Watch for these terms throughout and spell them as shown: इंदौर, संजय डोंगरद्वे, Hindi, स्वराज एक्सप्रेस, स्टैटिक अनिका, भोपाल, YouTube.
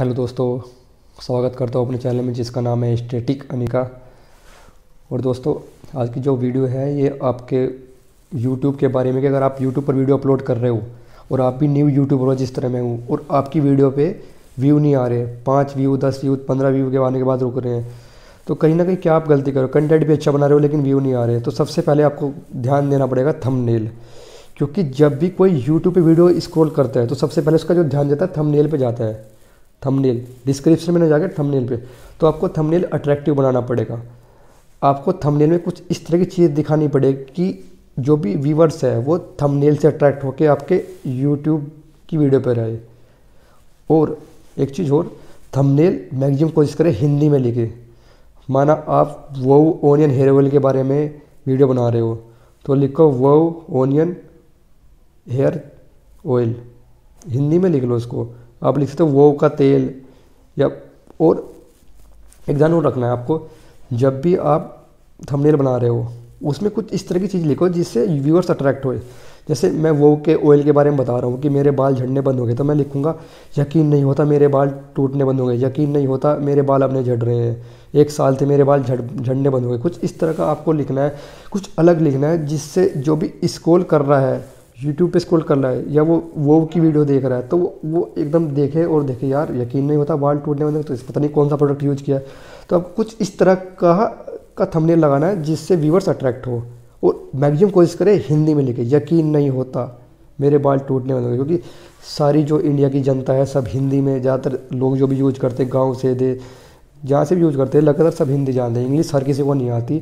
Hello दोस्तों, स्वागत करता हूँ अपने चैनल में जिसका नाम है स्टैटिक अनिका। और दोस्तों, आज की जो वीडियो है ये आपके YouTube के बारे में कि अगर आप YouTube पर वीडियो अपलोड कर रहे हो और आप भी न्यू यूट्यूबर हो जिस तरह मैं हूँ, और आपकी वीडियो पे व्यू नहीं आ रहे, 5 व्यू, 10 व्यू, 15 व्यू के आने के बाद रुक रहे हैं, तो कहीं ना कहीं क्या आप गलती करो, कंटेंट भी अच्छा बना रहे हो लेकिन व्यू नहीं आ रहे। तो सबसे पहले आपको ध्यान देना पड़ेगा थंबनेल, क्योंकि जब भी कोई YouTube पे वीडियो स्क्रॉल करता है तो सबसे पहले उसका जो ध्यान जाता है थंबनेल पे जाता है। थंबनेल डिस्क्रिप्शन में ना जाकर थंबनेल पे। तो आपको थंबनेल अट्रैक्टिव बनाना पड़ेगा। आपको थंबनेल में कुछ इस तरह की चीज़ दिखानी पड़ेगी कि जो भी व्यूवर्स है वो थंबनेल से अट्रैक्ट होकर आपके यूट्यूब की वीडियो पर आए। और एक चीज़ और, थंबनेल मैक्सिमम कोशिश करें हिंदी में लिखे। माना आप वो ओनियन हेयर ऑयल के बारे में वीडियो बना रहे हो तो लिखो वो ओनियन हेयर ऑयल, हिंदी में लिख लो। उसको आप लिख सकते हो वो का तेल। या और एक ध्यान और रखना है आपको, जब भी आप थंबनेल बना रहे हो उसमें कुछ इस तरह की चीज़ लिखो जिससे व्यूअर्स अट्रैक्ट होए। जैसे मैं वो के ऑयल के बारे में बता रहा हूँ कि मेरे बाल झड़ने बंद हो गए, तो मैं लिखूँगा यकीन नहीं होता मेरे बाल टूटने बंद हो गए, यकीन नहीं होता मेरे बाल अब नहीं झड़ रहे हैं, 1 साल से मेरे बाल झड़ने बंद हो गए। कुछ इस तरह का आपको लिखना है, कुछ अलग लिखना है जिससे जो भी स्क्रॉल कर रहा है, यूट्यूब पे स्क्रॉल कर रहा है या वो की वीडियो देख रहा है, तो वो एकदम देखे और देखे यार यकीन नहीं होता बाल टूटने वाले, तो पता नहीं कौन सा प्रोडक्ट यूज़ किया है। तो आपको कुछ इस तरह का थंबनेल लगाना है जिससे व्यूअर्स अट्रैक्ट हो। और मैक्सिमम कोशिश करें हिंदी में लिखे, यकीन नहीं होता मेरे बाल टूटने वाले, क्योंकि सारी जो इंडिया की जनता है सब हिंदी में, ज़्यादातर लोग जो भी यूज करते हैं, गाँव से दे जहाँ से भी यूज करते हैं लगातार सब हिंदी जानते हैं, इंग्लिश हर किसी को नहीं आती,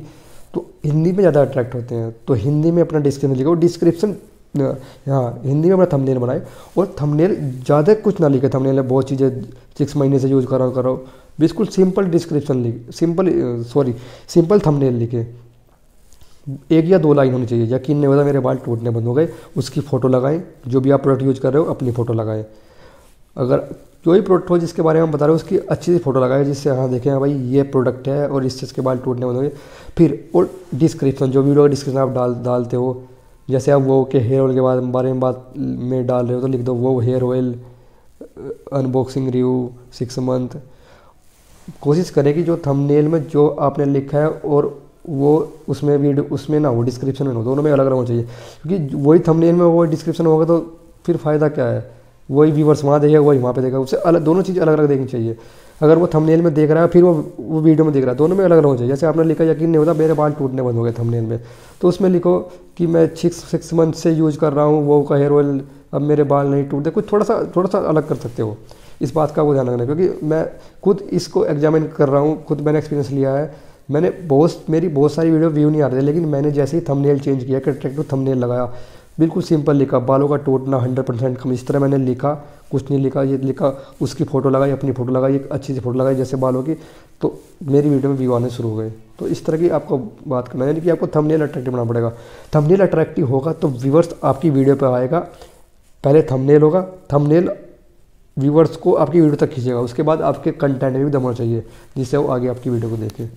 तो हिंदी में ज़्यादा अट्रैक्ट होते हैं। तो हिंदी में अपना डिस्क्रिप्शन लिखो, डिस्क्रिप्शन हाँ हिंदी में अपना थंबनेल बनाए। और थंबनेल ज़्यादा कुछ ना लिखे, थंबनेल में बहुत चीज़ें 6 महीने से यूज कर रहा हूँ, बिल्कुल सिंपल डिस्क्रिप्शन लिखे, सिंपल थंबनेल लिखे। 1 या 2 लाइन होनी चाहिए, यकीन नहीं होता मेरे बाल टूटने बंद हो गए, उसकी फ़ोटो लगाएं। जो भी आप प्रोडक्ट यूज कर रहे हो अपनी फ़ोटो लगाएं, अगर कोई प्रोडक्ट हो जिसके बारे में हम बता रहे हो उसकी अच्छी सी फ़ोटो लगाएं जिससे हाँ देखें भाई ये प्रोडक्ट है और इससे इसके बाल टूटने बंद हो गए। फिर और डिस्क्रिप्शन, जो वीडियो का डिस्क्रिप्शन आप डालते हो, जैसे आप वो के हेयर ऑयल के बारे में डाल रहे हो तो लिख दो वो hair oil unboxing review 6 month. कोशिश करें कि जो थंबनेल में जो आपने लिखा है और वो उसमें भी उसमें ना हो, डिस्क्रिप्शन में हो, दोनों में अलग अलग होना चाहिए, क्योंकि वही थंबनेल में वो डिस्क्रिप्शन होगा तो फिर फ़ायदा क्या है, वही व्यूवर्स वहाँ देखेगा वही वहाँ पे देखेगा, उससे अलग दोनों चीज़ अलग अलग देखनी चाहिए। अगर वो थंबनेल में देख रहा है फिर वो वीडियो में देख रहा है, दोनों में अलग अलग होना चाहिए। जैसे आपने लिखा यकीन नहीं होता मेरे बाल टूटने बंद हो गए थंबनेल में, तो उसमें लिखो कि मैं 6 मंथ से यूज़ कर रहा हूँ वो का हेयर ऑयल, अब मेरे बाल नहीं टूटते। कुछ थोड़ा सा अलग कर सकते हो, इस बात का वो ध्यान रखना, क्योंकि मैं खुद इसको एग्जामिन कर रहा हूँ, खुद मैंने एक्सपीरियंस लिया है। मैंने मेरी बहुत सारी वीडियो व्यू नहीं आ रही, लेकिन मैंने जैसे ही थंबनेल चेंज किया, अट्रैक्टिव थंबनेल लगाया, बिल्कुल सिंपल लिखा बालों का टूटना 100% कम, इस तरह मैंने लिखा, कुछ नहीं लिखा, ये लिखा, उसकी फ़ोटो लगाई, अपनी फ़ोटो लगाई, एक अच्छी सी फ़ोटो लगाई जैसे बालों की, तो मेरी वीडियो में व्यू आने शुरू हो गए। तो इस तरह की आपको बात करना है, यानी कि आपको थंबनेल अट्रैक्टिव बनाना पड़ेगा। थंबनेल अट्रैक्टिव होगा तो व्यूवर्स आपकी वीडियो पर आएगा, पहले थंबनेल होगा, थंबनेल व्यूवर्स को आपकी वीडियो तक खींचेगा, उसके बाद आपके कंटेंट में भी दम होना चाहिए जिससे वो आगे आपकी वीडियो को देखें।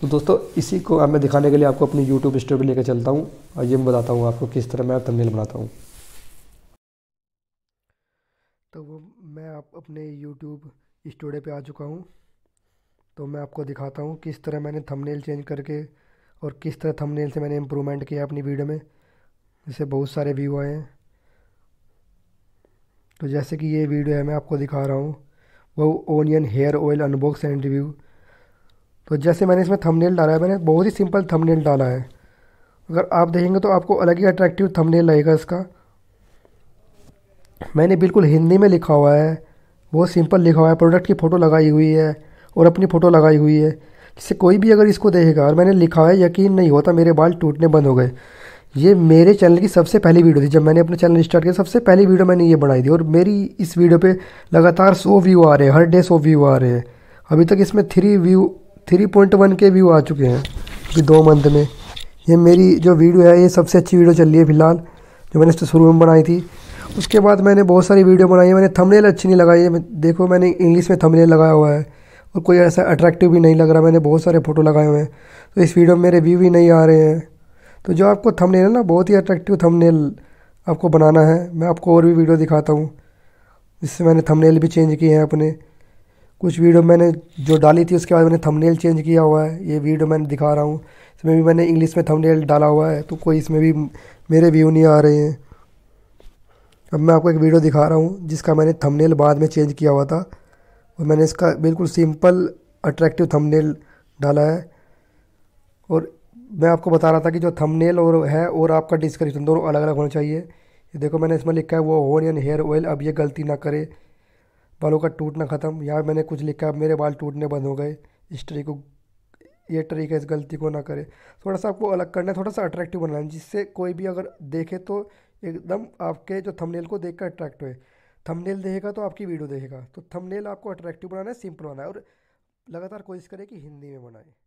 तो दोस्तों, इसी को अब मैं दिखाने के लिए आपको अपनी YouTube स्टोरी पे लेकर चलता हूँ और ये मैं बताता हूँ आपको किस तरह मैं थंबनेल बनाता हूँ। तो वो मैं आप अपने YouTube स्टोरी पे आ चुका हूँ, तो मैं आपको दिखाता हूँ किस तरह मैंने थंबनेल चेंज करके और किस तरह थंबनेल से मैंने इम्प्रूवमेंट किया अपनी वीडियो में, जिससे बहुत सारे व्यू आए हैं। तो जैसे कि ये वीडियो है मैं आपको दिखा रहा हूँ, वो onion hair oil unbox and review. तो जैसे मैंने इसमें थंबनेल डाला है, मैंने बहुत ही सिंपल थंबनेल डाला है, अगर आप देखेंगे तो आपको अलग ही अट्रैक्टिव थंबनेल लगेगा इसका। मैंने बिल्कुल हिंदी में लिखा हुआ है, बहुत सिंपल लिखा हुआ है, प्रोडक्ट की फ़ोटो लगाई हुई है और अपनी फ़ोटो लगाई हुई है, जिससे कोई भी अगर इसको देखेगा। और मैंने लिखा है यकीन नहीं होता मेरे बाल टूटने बंद हो गए। ये मेरे चैनल की सबसे पहली वीडियो थी, जब मैंने अपना चैनल स्टार्ट किया सबसे पहली वीडियो मैंने ये बनाई थी, और मेरी इस वीडियो पर लगातार 100 व्यू आ रहे हैं, हर डे 100 व्यू आ रहे हैं। अभी तक इसमें 3.1 के व्यू आ चुके हैं अभी 2 मंथ में। ये मेरी जो वीडियो है ये सबसे अच्छी वीडियो चल रही है फ़िलहाल, जो मैंने इससे शुरू में बनाई थी। उसके बाद मैंने बहुत सारी वीडियो बनाई है, मैंने थंबनेल अच्छी नहीं लगाई है। देखो मैंने इंग्लिश में थंबनेल लगाया हुआ है और कोई ऐसा अट्रैक्टिव भी नहीं लग रहा, मैंने बहुत सारे फ़ोटो लगाए हुए हैं, तो इस वीडियो में मेरे व्यू भी नहीं आ रहे हैं। तो जो आपको थंबनेल है ना, बहुत ही अट्रैक्टिव थंबनेल आपको बनाना है। मैं आपको और भी वीडियो दिखाता हूँ जिससे मैंने थंबनेल भी चेंज किए हैं अपने। कुछ वीडियो मैंने जो डाली थी उसके बाद मैंने थंबनेल चेंज किया हुआ है। ये वीडियो मैंने दिखा रहा हूँ, इसमें भी मैंने इंग्लिश में थंबनेल डाला हुआ है, तो कोई इसमें भी मेरे व्यू नहीं आ रहे हैं। अब मैं आपको एक वीडियो दिखा रहा हूँ जिसका मैंने थंबनेल बाद में चेंज किया हुआ था, और मैंने इसका बिल्कुल सिंपल अट्रैक्टिव थंबनेल डाला है। और मैं आपको बता रहा था कि जो थंबनेल और है और आपका डिस्क्रिप्शन दोनों अलग अलग होना चाहिए। ये देखो मैंने इसमें लिखा है वो होन एंड हेयर ऑयल, अब ये गलती ना करे, बालों का टूटना ख़त्म। यहाँ मैंने कुछ लिखा है मेरे बाल टूटने बंद हो गए, इस ट्रिक को, ये ट्रिक है, इस गलती को ना करे। थोड़ा सा आपको अलग करना है, थोड़ा सा अट्रैक्टिव बनाना है, जिससे कोई भी अगर देखे तो एकदम आपके जो थंबनेल को देखकर अट्रैक्ट होए। थंबनेल देखेगा तो आपकी वीडियो देखेगा। तो थंबनेल आपको अट्रैक्टिव बनाना है, सिंपल बनाना है, और लगातार कोशिश करें कि हिंदी में बनाएं।